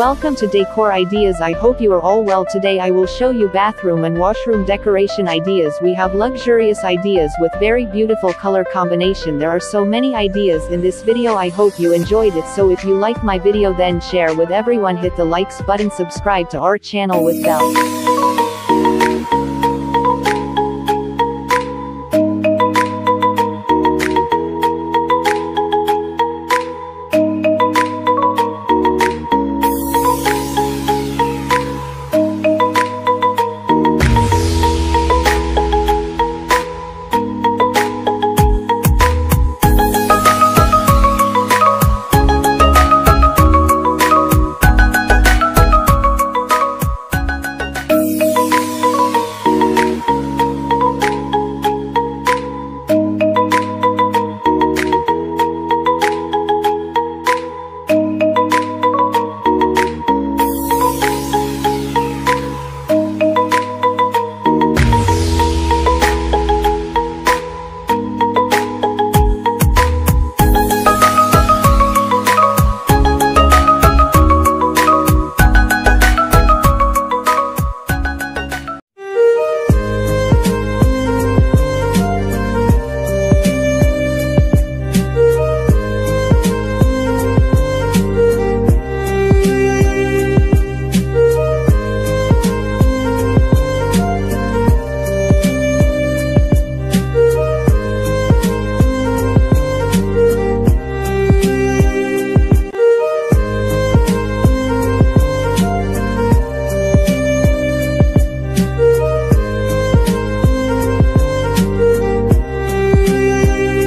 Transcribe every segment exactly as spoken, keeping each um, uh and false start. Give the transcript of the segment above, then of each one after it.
Welcome to Decor Ideas. I hope you are all well. Today I will show you bathroom and washroom decoration ideas. We have luxurious ideas with very beautiful color combination. There are so many ideas in this video. I hope you enjoyed it. So if you like my video, then share with everyone, hit the likes button, subscribe to our channel with bell.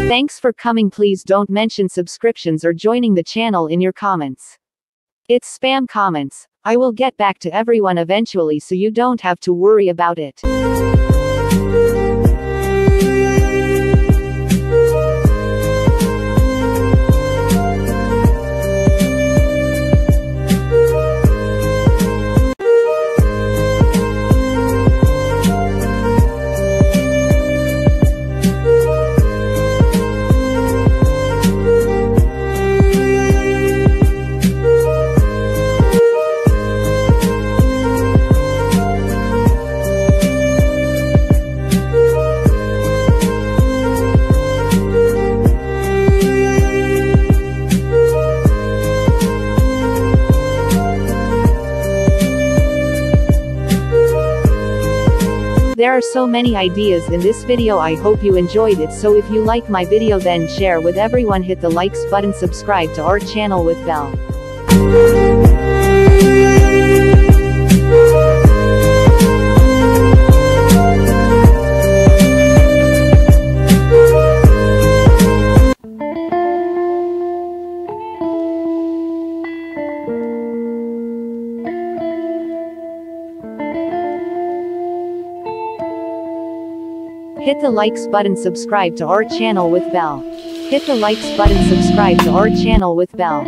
Thanks for coming. Please don't mention subscriptions or joining the channel in your comments. It's spam comments. I will get back to everyone eventually, so you don't have to worry about it. There are so many ideas in this video. I hope you enjoyed it. So if you like my video, then share with everyone, hit the likes button, subscribe to our channel with bell. Hit the likes button, subscribe to our channel with bell. Hit the likes button, subscribe to our channel with bell.